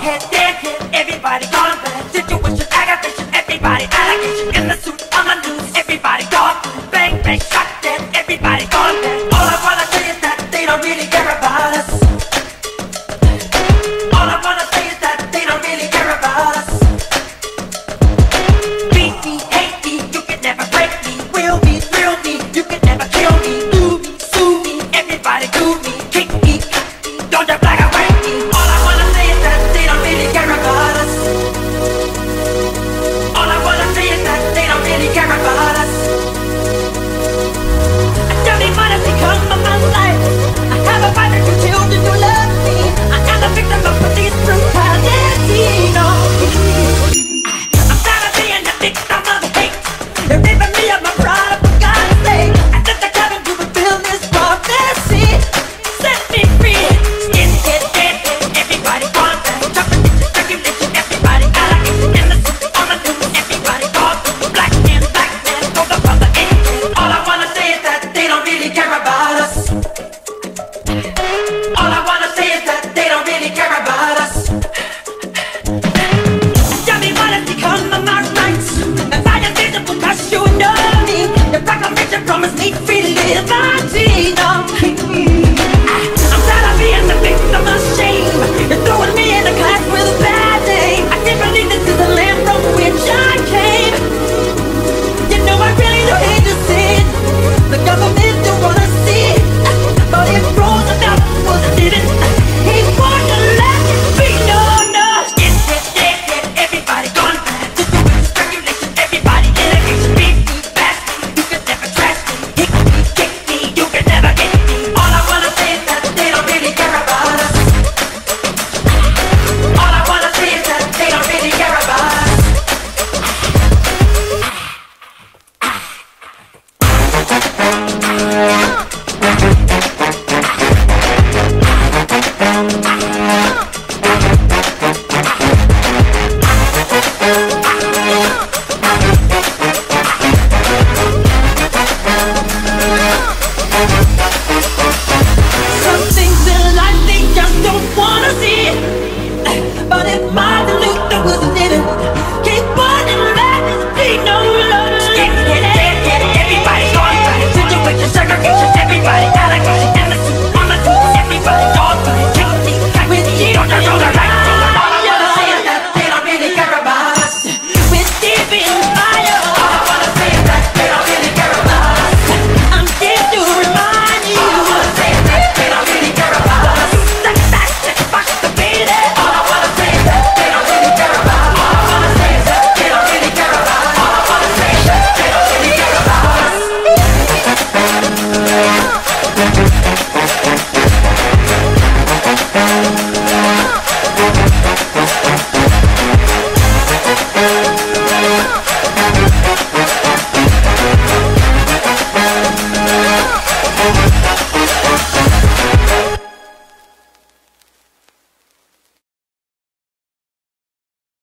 head, dead head, everybody gone bad. Situation, aggravation, everybody allegation. In the suit, on the news, everybody gone. Bang, bang, shot dead, everybody gone bad.